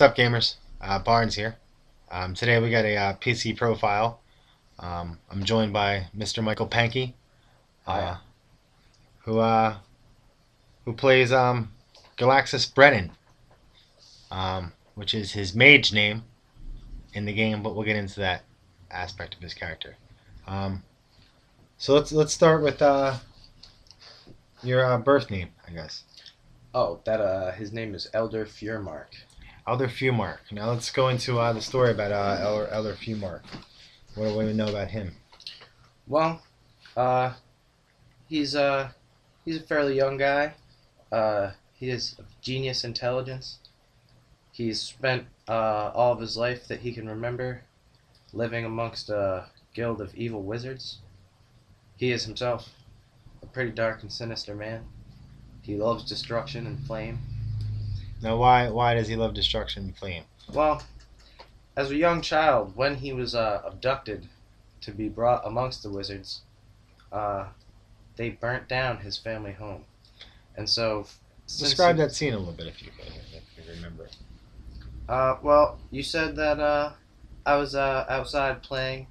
What's up, gamers? Barnes here. Today we got a PC profile. I'm joined by Mr. Michael Pankey, who plays Galaxus Brennan, which is his mage name in the game, but we'll get into that aspect of his character. So let's start with your birth name, I guess. Oh, that his name is Eldur Feuremark. Eldur Feuremark. Now let's go into the story about Eldur Feuremark. What do we know about him? Well, he's a fairly young guy. He is of genius intelligence. He's spent all of his life that he can remember living amongst a guild of evil wizards. He is himself a pretty dark and sinister man. He loves destruction and flame. Now, why does he love destruction and flame? Well, as a young child, when he was abducted to be brought amongst the wizards, they burnt down his family home. And so... Describe that scene a little bit, if you remember. Well, you said that I was outside playing,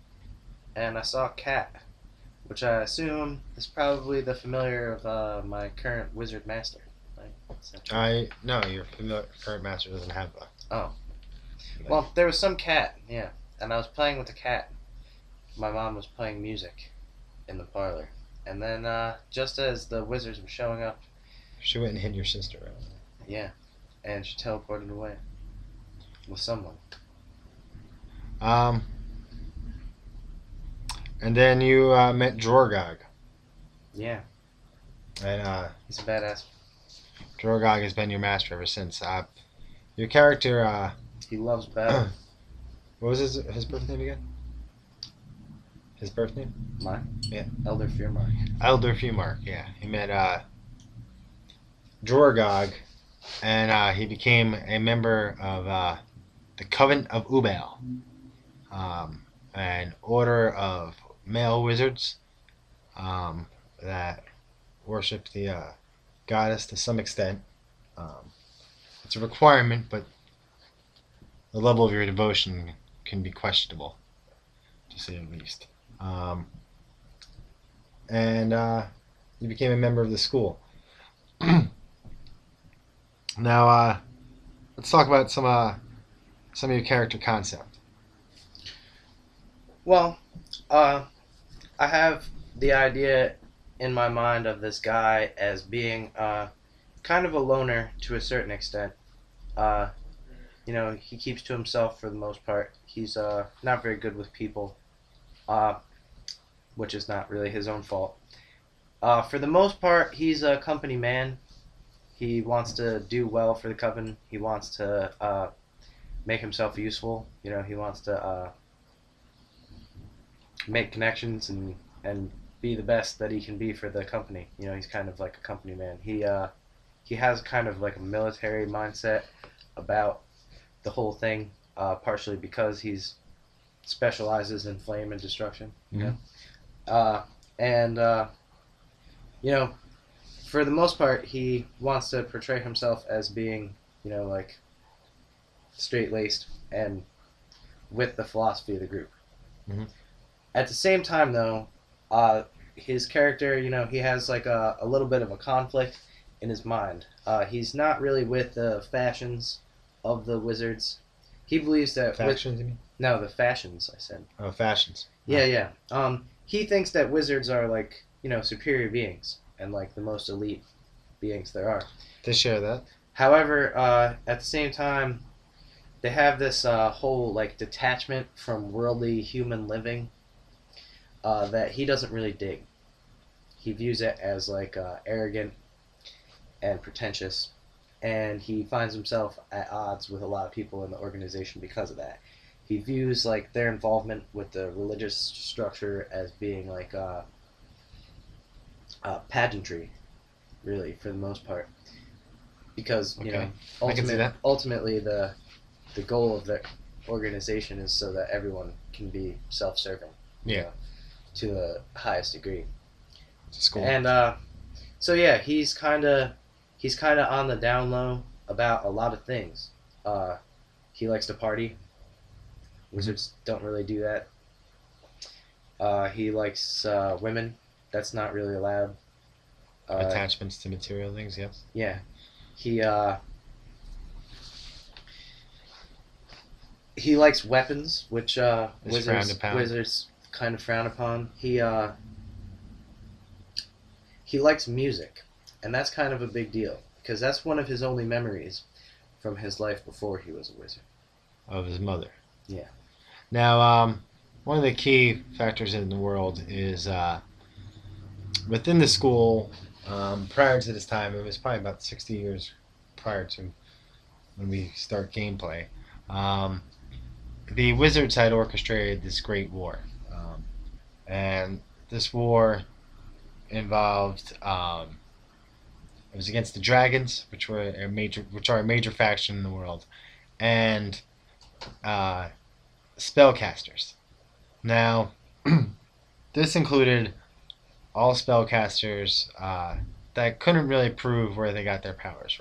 and I saw a cat, which I assume is probably the familiar of my current wizard master. No, your current master doesn't have that. Oh. Well, there was some cat, yeah. And I was playing with the cat. My mom was playing music in the parlor. And then just as the wizards were showing up... She went and hid your sister, right? Yeah. And she teleported away. With someone. And then you met Drorgog. Yeah. And he's a badass. Drorgog has been your master ever since. Your character... he loves battle. What was his birth name again? His birth name? Mine? Yeah. Eldur Feuremark. Eldur Feuremark, yeah. He met Drorgog, and he became a member of the Covent of Ubel, an order of male wizards that worship the goddess to some extent. It's a requirement, but the level of your devotion can be questionable, to say the least. And you became a member of the school. Now, let's talk about some of your character concept. Well, I have the idea in my mind of this guy as being kind of a loner to a certain extent. You know, he keeps to himself for the most part. He's not very good with people, which is not really his own fault. For the most part, he's a company man. He wants to do well for the coven. He wants to make himself useful. You know, he wants to make connections and be the best that he can be for the company. You know, he's kind of like a company man. He has kind of like a military mindset about the whole thing, partially because he's specializes in flame and destruction. You know? And you know, for the most part, he wants to portray himself as being, you know, like straight-laced and with the philosophy of the group. At the same time, though, his character, you know, he has like a little bit of a conflict in his mind. He's not really with the fashions of the wizards. He believes that... Factions, you mean? No, the fashions, I said. Oh, fashions. Yeah, yeah. He thinks that wizards are like, you know, superior beings and like the most elite beings there are. They share that. However, at the same time, they have this whole like detachment from worldly human living that he doesn't really dig. He views it as like arrogant and pretentious, and he finds himself at odds with a lot of people in the organization because of that. He views like their involvement with the religious structure as being like pageantry, really, for the most part, because you know, ultimately the goal of the organization is so that everyone can be self-serving. Yeah. You know, to the highest degree. School. And so yeah, he's kind of on the down low about a lot of things. He likes to party. Wizards don't really do that. He likes women. That's not really allowed. Attachments to material things, yes. Yeah. He likes weapons, which wizards kind of frown upon. He likes music, and that's kind of a big deal, because that's one of his only memories from his life before he was a wizard. Of his mother. Yeah. Now, one of the key factors in the world is within the school, prior to this time, it was probably about 60 years prior to when we start gameplay, the wizards had orchestrated this great war. And this war involved, it was against the dragons, which are a major faction in the world, and spellcasters. Now, this included all spellcasters that couldn't really prove where they got their powers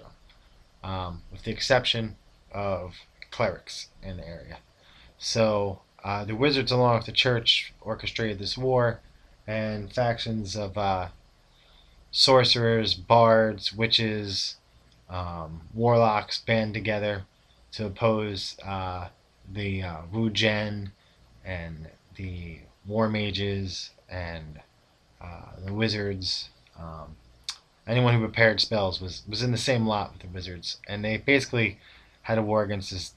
from, with the exception of clerics in the area. So the wizards, along with the church, orchestrated this war, and factions of sorcerers, bards, witches, warlocks band together to oppose the Wu Jen and the war mages and the wizards. Anyone who prepared spells was in the same lot with the wizards, and they basically had a war against the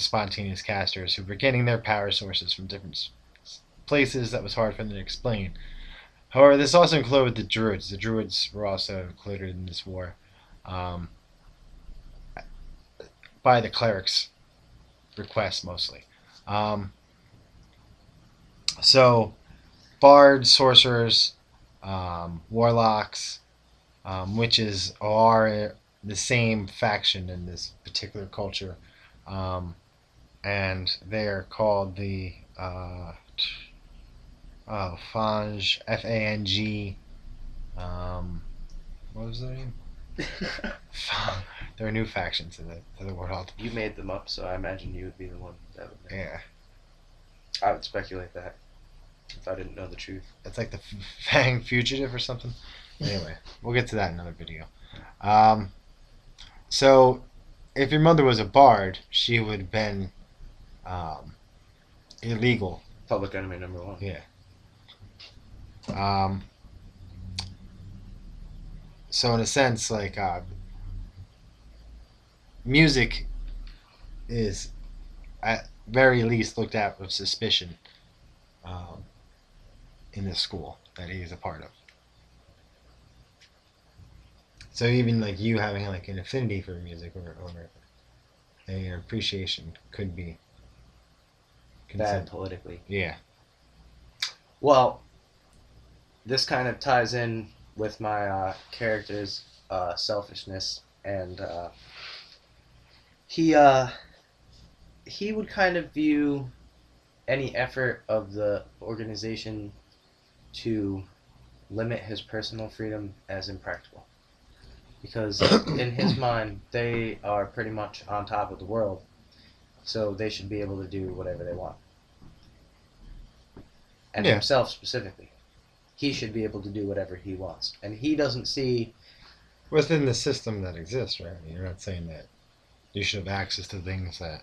spontaneous casters, who were getting their power sources from different places that was hard for them to explain. However, this also included the druids. The druids were also included in this war by the clerics' request, mostly. So, bards, sorcerers, warlocks, witches are the same faction in this particular culture, and they are called the Fange, F-A-N-G, what was their name? There are new factions to the world. You made them up, so I imagine you would be the one that would make them. Yeah. I would speculate that, if I didn't know the truth. That's like the Fang Fugitive or something? Anyway, we'll get to that in another video. So, if your mother was a bard, she would have been illegal. Public enemy number one. Yeah. So in a sense, like, music is at very least looked at with suspicion in this school that he is a part of. So even like you having like an affinity for music or an appreciation could be bad politically. Yeah. Well, this kind of ties in with my character's selfishness, and he would kind of view any effort of the organization to limit his personal freedom as impractical, because in his mind they are pretty much on top of the world, so they should be able to do whatever they want. And himself specifically. He should be able to do whatever he wants. And he doesn't see... Within the system that exists, right? You're not saying that you should have access to things that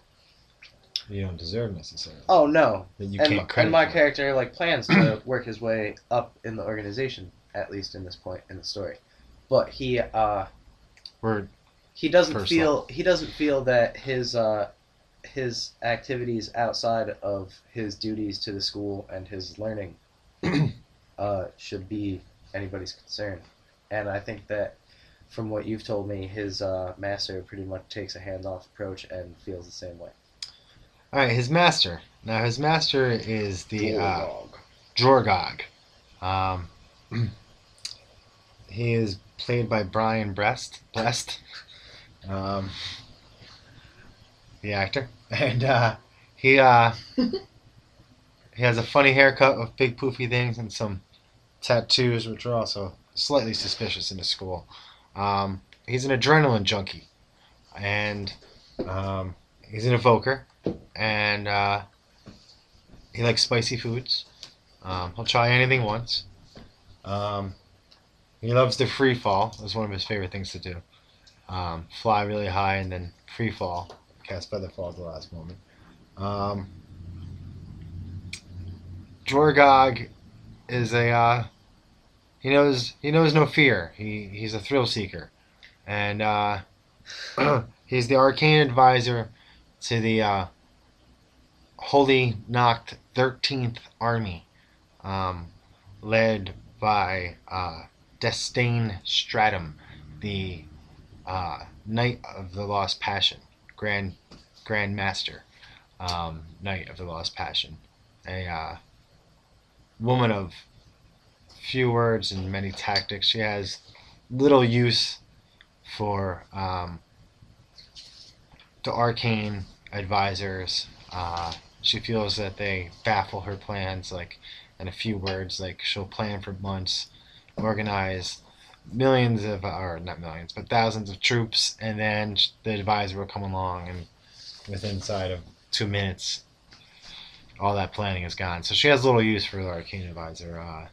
you don't deserve necessarily. Oh, no. That you can't credit. And my character like plans to work his way up in the organization, at least in this point in the story. But he doesn't feel that his activities outside of his duties to the school and his learning should be anybody's concern. And I think that from what you've told me, his master pretty much takes a hands-off approach and feels the same way. Alright, his master. Now his master is the Drorgog. He is played by Brian Blessed, the actor. And he has a funny haircut with big poofy things and some tattoos, which are also slightly suspicious in the school. He's an adrenaline junkie, and he's an evoker, and he likes spicy foods. He'll try anything once. He loves to free fall. That's one of his favorite things to do. Fly really high and then free fall. Cast feather fall at the last moment. Drorgog is a he knows no fear. He's a thrill seeker, and he's the arcane advisor to the Holy Nox 13th Army, led by Destine Stratum, the Knight of the Lost Passion, Grand Master, Knight of the Lost Passion, a woman of few words and many tactics. She has little use for the arcane advisors. She feels that they baffle her plans, like in a few words. Like, she'll plan for months, organize millions of, or not millions, but thousands of troops, and then the advisor will come along, and within inside of 2 minutes, all that planning is gone. So she has little use for the arcane advisor.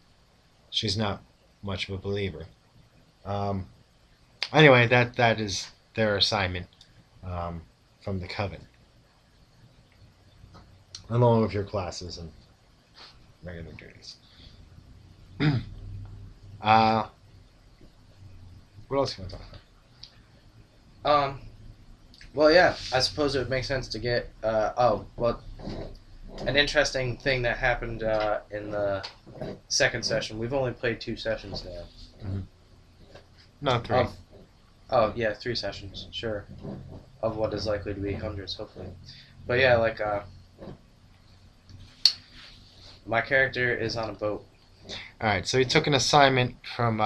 She's not much of a believer. Anyway, that is their assignment from the Coven, along with your classes and regular duties. What else can I talk about? Well, yeah, I suppose it would make sense to get. An interesting thing that happened in the second session. We've only played 2 sessions now. Mm-hmm. Not 3. Yeah, 3 sessions, sure. Of what is likely to be hundreds, hopefully. But yeah, like, my character is on a boat. Alright, so he took an assignment from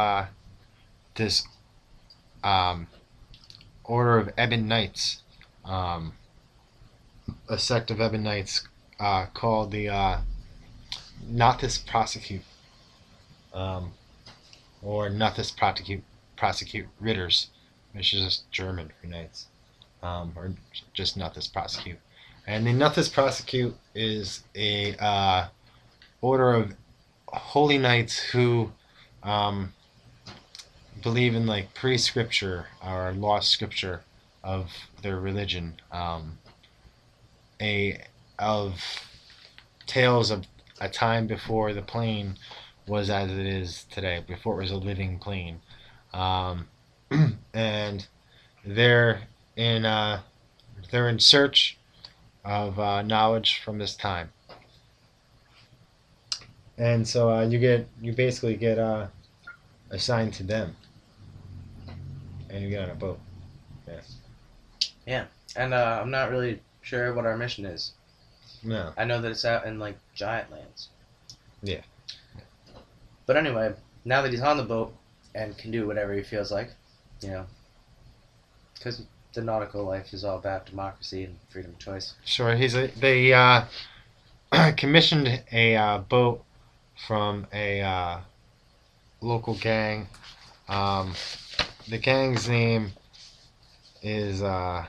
this Order of Ebon Knights, a sect of Ebon Knights called the Nothus Prosecute, or Nothus Prosecute Ritters, which is just German for knights, or just Nothus Prosecute. And the Nothus Prosecute is a order of holy knights who believe in, like, pre-scripture or lost scripture of their religion, of tales of a time before the plane was as it is today, before it was a living plane. And they're in search of knowledge from this time. And so you basically get assigned to them, and you get on a boat. Yeah. And I'm not really sure what our mission is. No. I know that it's out in, like, Giant Lands. Yeah. But anyway, now that he's on the boat and can do whatever he feels like, you know, because the nautical life is all about democracy and freedom of choice. Sure. They commissioned a boat from a local gang. The gang's name is the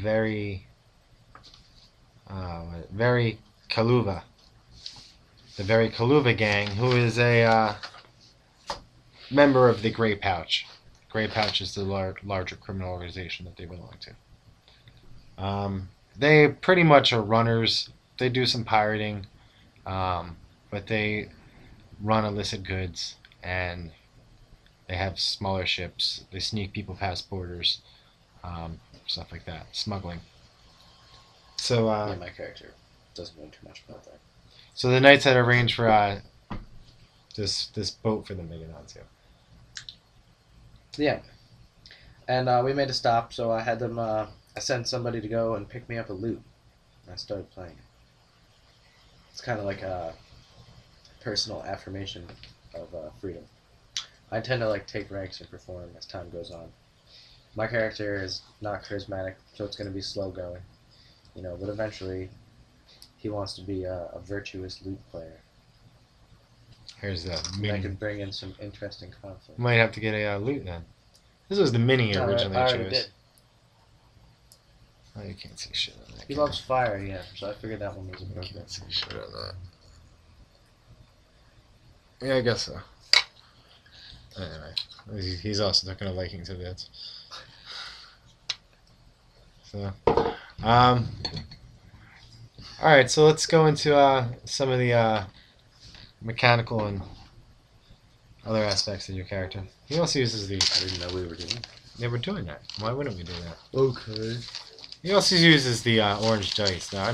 Very Kaluva. The Very Kaluva gang, who is a member of the Grey Pouch. Grey Pouch is the larger criminal organization that they belong to. They pretty much are runners. They do some pirating, but they run illicit goods, and they have smaller ships. They sneak people past borders, stuff like that, smuggling. So yeah, my character doesn't know too much about that. So the knights had arranged for this boat for the Meganazio. Yeah, and we made a stop. So I had them. I sent somebody to go and pick me up a lute. And I started playing. It's kind of like a personal affirmation of freedom. I tend to, like, take ranks and perform as time goes on. My character is not charismatic, so it's going to be slow going. You know, but eventually, he wants to be a virtuous loot player. Here's the mini. I could bring in some interesting conflict. Might have to get a loot then. This was the mini originally I chose. Did. Oh, you can't see shit on that. He loves fire, yeah, so I figured that one was appropriate. You can't see shit on that. Yeah, I guess so. Anyway, he's also not going to liking to that. So, alright, so let's go into some of the mechanical and other aspects of your character. He also uses the... I didn't know we were doing that. Yeah, we're doing that. Why wouldn't we do that? Okay. He also uses the orange dice. Now,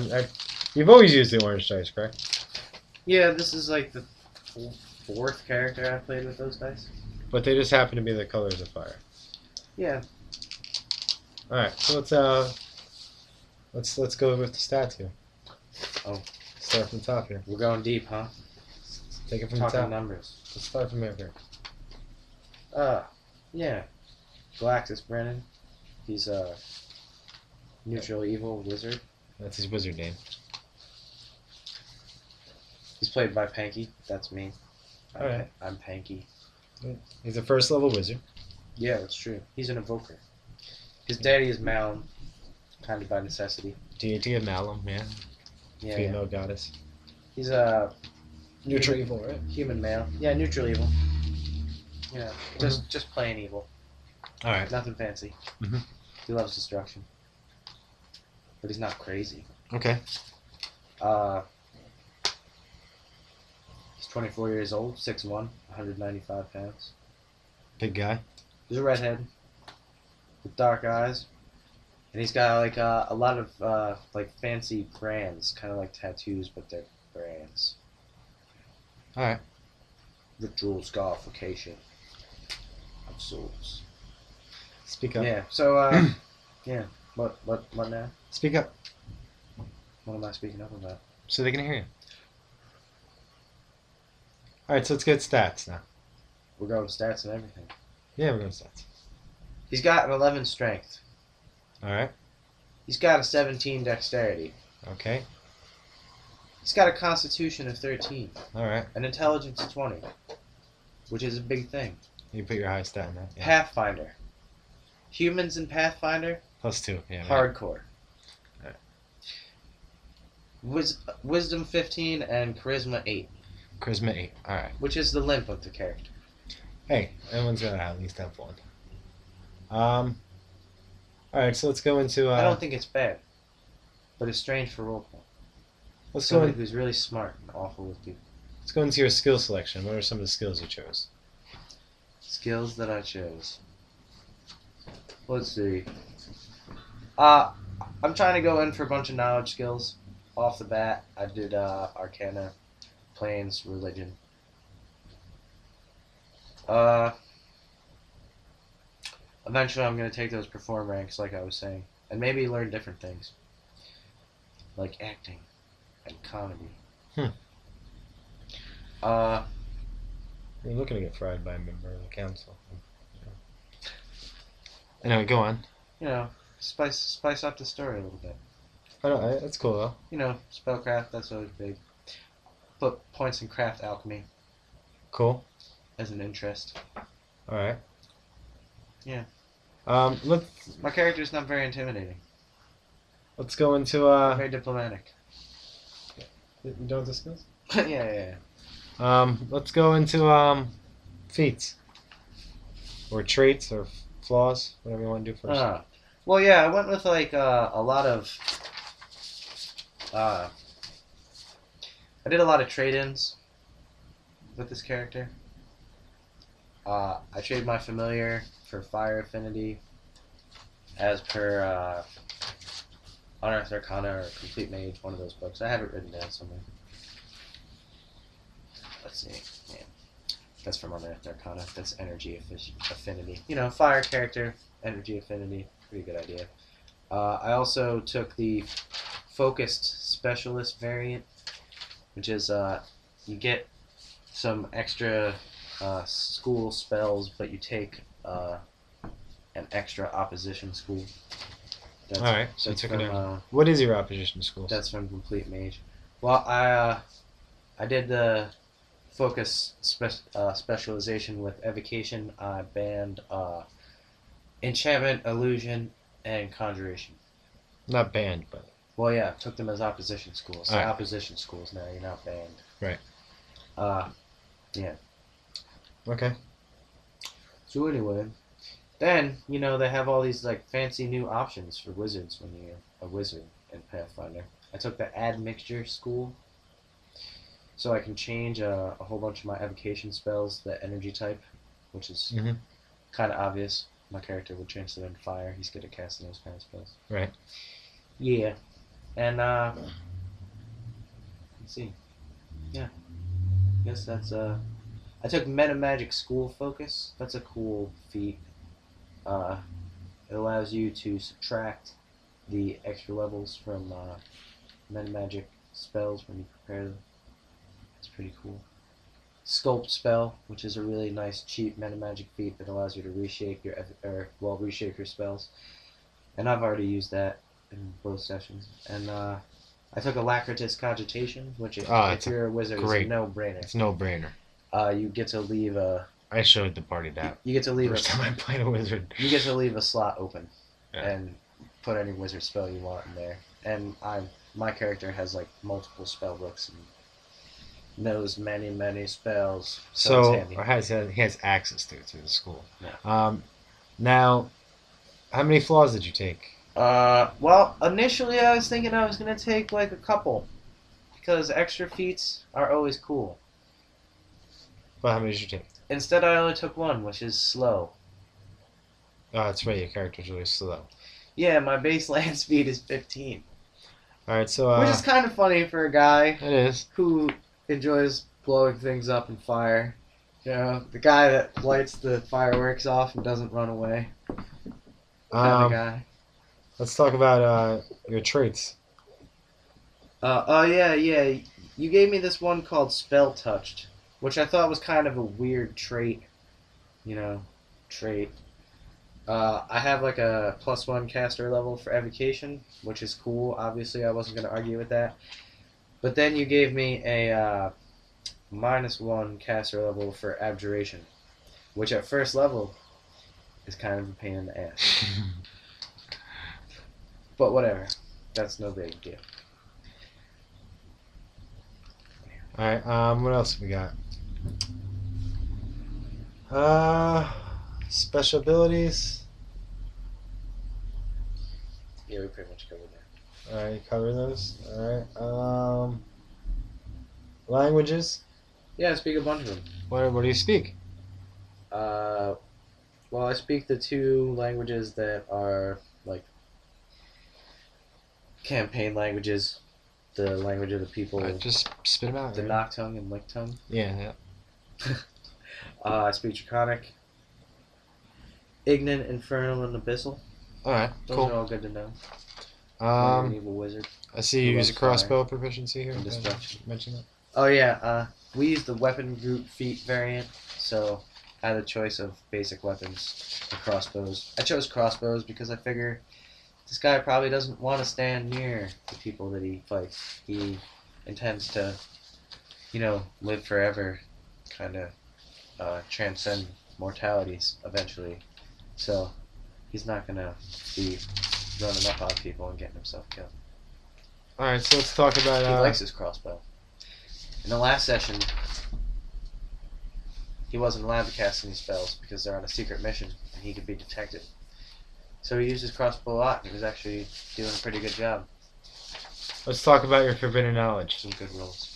you've always used the orange dice, correct? Yeah, this is like the fourth character I've played with those dice. But they just happen to be the colors of fire. Yeah. Alright, so let's go with the stats here. Oh. Start from the top here. We're going deep, huh? Take it from the top. Numbers. Let's start from here. Yeah. Galaxus Brennan. He's a neutral evil wizard. That's his wizard name. He's played by Pankey. That's me. Alright. I'm Pankey. He's a first level wizard. Yeah, that's true. He's an evoker. His daddy is Malum, kind of by necessity. Deity of Malum, yeah. Yeah. Female goddess. He's a... neutral evil, right? Human male. Yeah, neutral evil. Yeah, just plain evil. Alright. Nothing fancy. Mm-hmm. He loves destruction. But he's not crazy. Okay. He's 24 years old, 6'1", 195 pounds. Big guy. He's a redhead. With dark eyes. And he's got like a lot of like fancy brands, kind of like tattoos, but they're brands. Alright. Ritual scarification of souls. Speak up. Yeah, so, yeah, what now? Speak up. What am I speaking up about? So they can hear you. Alright, so let's get stats now. We're going stats and everything. Yeah, we're going stats. He's got an 11 strength. Alright. He's got a 17 dexterity. Okay. He's got a constitution of 13. Alright. An intelligence of 20, which is a big thing. You put your high stat in that. Yeah. Pathfinder. Humans in Pathfinder. +2, yeah. Hardcore. Right. Wisdom 15 and Charisma 8. Charisma 8, alright. Which is the limp of the character. Hey, everyone's gonna at least have one. Alright, so let's go into... I don't think it's bad, but it's strange for role play. Let's go into... who's really smart and awful with people. Let's go into your skill selection. What are some of the skills you chose? Skills that I chose. Let's see. I'm trying to go in for a bunch of knowledge skills. Off the bat, I did Arcana, Planes, Religion. Eventually, I'm going to take those perform ranks, like I was saying. And maybe learn different things. Like acting and comedy. Hmm. You're looking to get fried by a member of the council. Anyway, go on. You know, spice up the story a little bit. Alright, that's cool though. You know, spellcraft, that's always big. Put points in craft alchemy. Cool. As an interest. Alright. Yeah. My character's not very intimidating. Let's go into very diplomatic. You don't discuss? Yeah. Let's go into feats. Or traits or flaws, whatever you want to do first. Well, yeah, I went with like a lot of. I did a lot of trade-ins with this character. I traded my familiar for fire affinity, as per Unearthed Arcana or Complete Mage, one of those books. I have it written down somewhere. Let's see. Yeah. That's from Unearthed Arcana. That's Energy Affinity. You know, fire character, Energy Affinity. Pretty good idea. I also took the Focused Specialist variant, which is you get some extra school spells, but you take an extra opposition school. All right. So that's from, what is your opposition school? That's from Complete Mage. Well, I did the Focus specialization with Evocation. I banned Enchantment, Illusion, and Conjuration. Not banned, but... Well, yeah, took them as opposition schools. So right. Opposition schools now, you're not banned. Right. Yeah. Okay. So anyway, then, you know, they have all these, like, fancy new options for wizards when you're a wizard in Pathfinder. I took the admixture school, so I can change a whole bunch of my evocation spells to the energy type, which is kind of obvious. My character would change to fire. He's good at casting those kind of spells. Right. Yeah. And, let's see. Yeah. I guess that's, I took Metamagic School Focus. That's a cool feat. It allows you to subtract the extra levels from Metamagic spells when you prepare them. It's pretty cool. Sculpt spell, which is a really nice, cheap Metamagic feat that allows you to reshape your reshape your spells. And I've already used that in both sessions. And I took Alacritus Cogitation, which is, if you're a wizard, is a no-brainer. It's no-brainer. You get to leave a... I showed the party that. You get to leave first time I played a wizard. You get to leave a slot open, and put any wizard spell you want in there. And my character has like multiple spell books and knows many spells. So or he has access to it through the school. Yeah. Now, how many flaws did you take? Well, initially I was thinking I was gonna take like a couple, because extra feats are always cool. Well, how many did you take? Instead, I only took one, which is slow. Oh, that's right. Your character's really slow. Yeah, my base land speed is 15. All right, so which is kind of funny for a guy. It is. Who enjoys blowing things up in fire. You know, the guy that lights the fireworks off and doesn't run away. Kind of guy. Let's talk about your traits. Oh yeah. You gave me this one called Spell Touched, which I thought was kind of a weird trait, you know, I have like a +1 caster level for evocation, which is cool. Obviously, I wasn't going to argue with that. But then you gave me a -1 caster level for abjuration, which at first level is kind of a pain in the ass. But whatever, that's no big deal. All right. What else we got? Special abilities. Yeah, we pretty much covered that. All right, you covered those. All right. Languages. Yeah, I speak a bunch of them. What do you speak? Well, I speak the two languages that are like campaign languages. The language of the people. Just spit them out. The Noctung and Lictung. Yeah. I speak Draconic, Ignan, Infernal, and Abyssal. All right, cool. Those are all good to know. I'm an evil wizard. I see you use a crossbow proficiency here. Mention that. Oh yeah, we use the weapon group feat variant, so I had a choice of basic weapons and crossbows. I chose crossbows because I figure this guy probably doesn't want to stand near the people that he fights. He intends to, you know, live forever, kind of transcend mortalities eventually. So he's not going to be running up on people and getting himself killed. All right, so let's talk about... He likes his crossbow. In the last session, he wasn't allowed to cast any spells because they're on a secret mission and he could be detected. So he used his crossbow a lot, and he was actually doing a pretty good job. Let's talk about your forbidden knowledge. Some good rolls.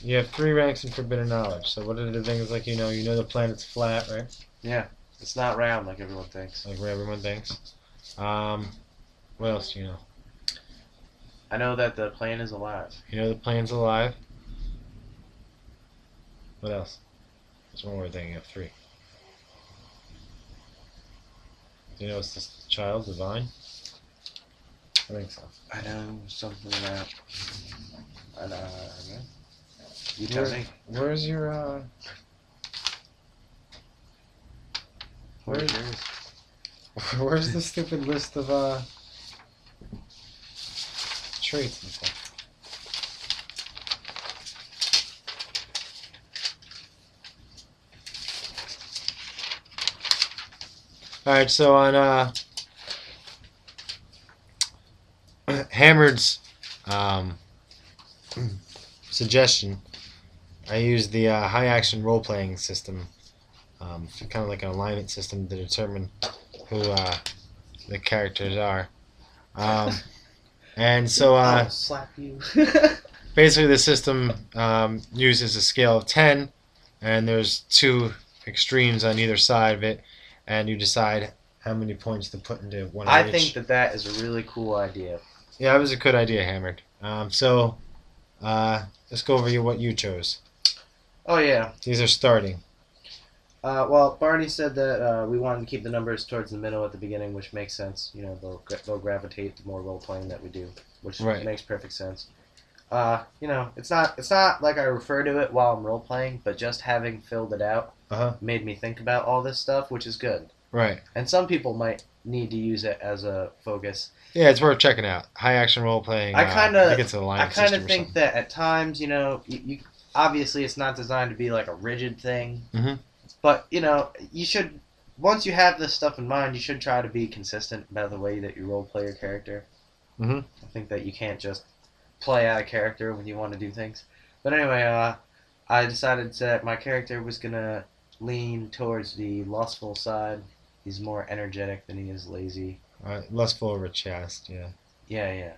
You have 3 ranks in forbidden knowledge, so what are the things like you know the planet's flat, right? Yeah, it's not round like everyone thinks. Like everyone thinks. What else do you know? I know that the plane is alive. You know the plane's alive? What else? There's one more thing, you have 3. You know it's this child, divine? I think so. I know something about... I know. You tell me. Where's your, Where's the stupid list of, traits and stuff? Alright, so on Hammered's suggestion, I used the high action role playing system, kind of like an alignment system to determine who the characters are. And so I'll slap you. Basically the system uses a scale of 10, and there's two extremes on either side of it, and you decide how many points to put into one of each. I think that that is a really cool idea. Yeah, it was a good idea, Hammered. So let's go over what you chose. Oh, yeah. These are starting. Well, Barney said that we wanted to keep the numbers towards the middle at the beginning, which makes sense. You know, they'll gravitate the more role-playing that we do, which makes perfect sense. You know, it's not like I refer to it while I'm role-playing, but just having filled it out made me think about all this stuff, which is good. Right. And some people might need to use it as a focus. Yeah, it's worth checking out. High action role playing. I kind of think that at times, you know, you obviously it's not designed to be like a rigid thing. Mm-hmm. But you know, you should, once you have this stuff in mind, you should try to be consistent about the way that you role play your character. Mm-hmm. I think that you can't just play out a character when you want to do things. But anyway, I decided that my character was gonna lean towards the lustful side. He's more energetic than he is lazy. Lustful over chast, yeah. Yeah, yeah.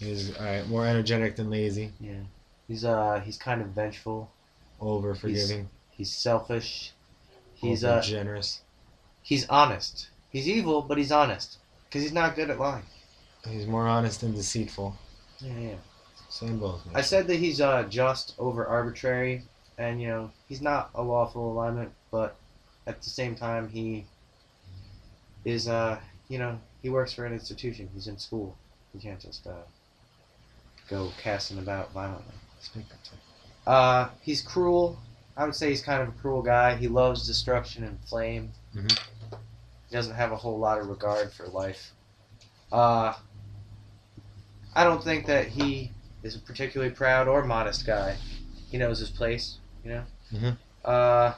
He's more energetic than lazy. Yeah. He's kind of vengeful. Over forgiving. He's selfish. He's generous. He's honest. He's evil, but he's honest. Because he's not good at lying. He's more honest than deceitful. Yeah, yeah. Same both. I said that he's just over arbitrary, and you know, he's not a lawful alignment, but at the same time he is you know, he works for an institution. He's in school. He can't just go casting about violently. He's cruel. I would say he's kind of a cruel guy. He loves destruction and flame. Mm-hmm. He doesn't have a whole lot of regard for life. I don't think that he is a particularly proud or modest guy. He knows his place, you know? Mm-hmm.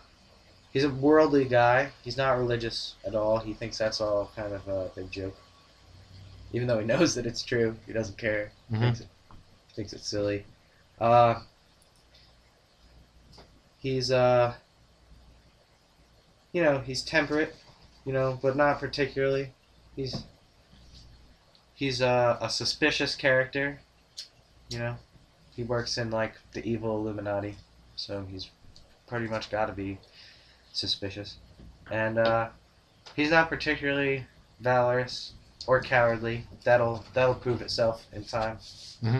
He's a worldly guy. He's not religious at all. He thinks that's all kind of a big joke. Even though he knows that it's true, he doesn't care. Mm-hmm. He thinks it's silly. He's, you know, he's temperate, you know, but not particularly. He's a suspicious character, you know. He works in, like, the evil Illuminati, so he's pretty much got to be suspicious. And he's not particularly valorous or cowardly. That'll prove itself in time. Mm-hmm.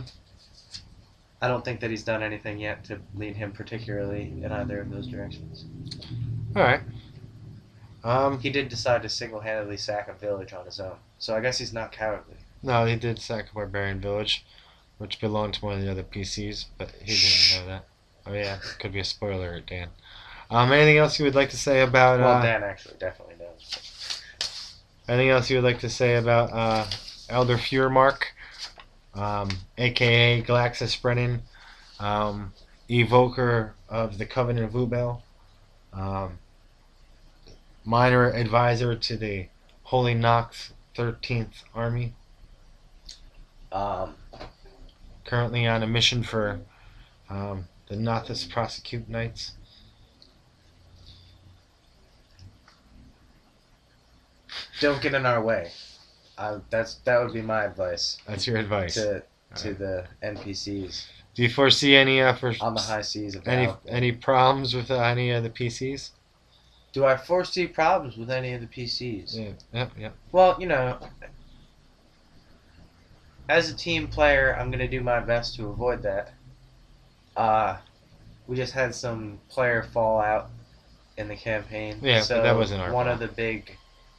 I don't think that he's done anything yet to lead him particularly in either of those directions. All right. He did decide to single-handedly sack a village on his own, so I guess he's not cowardly. No, he did sack a barbarian village, which belonged to one of the other PCs, but he didn't know that. Oh yeah, could be a spoiler, Dan. Anything else you would like to say about... Well, Dan actually definitely knows. Anything else you would like to say about Eldur Feuremark, a.k.a. Galaxus Brennan, Evoker of the Covent of Ubel, minor advisor to the Holy Nox 13th Army, currently on a mission for the Nothus Prosecute Knights. Don't get in our way. That would be my advice. That's your advice to the NPCs. Do you foresee any on the high seas of any problems with any of the PCs? Do I foresee problems with any of the PCs? Yeah, yeah. Well, you know, as a team player, I'm gonna do my best to avoid that. We just had some player fallout in the campaign. Yeah, so but that wasn't our problem.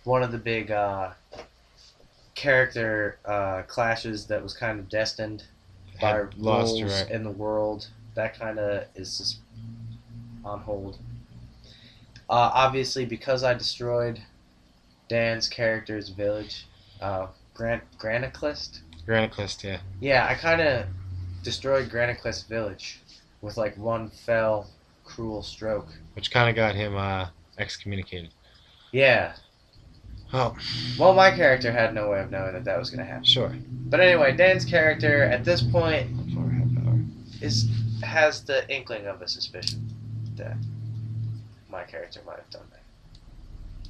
One of the big character clashes that was kind of destined by rules in the world, that kind of is just on hold. Obviously, because I destroyed Dan's character's village, Graniclis? Graniclis, yeah. Yeah, I kind of destroyed Graniclis village with like one fell cruel stroke. Which kind of got him excommunicated. Yeah. Oh. Well, my character had no way of knowing that that was going to happen. Sure. But anyway, Dan's character at this point has the inkling of a suspicion that my character might have done that.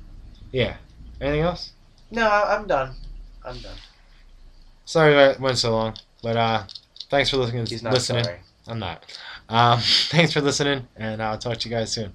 Yeah. Anything else? No, I'm done. I'm done. Sorry that went so long, but thanks for listening. He's not listening. Sorry. I'm not. Thanks for listening, and I'll talk to you guys soon.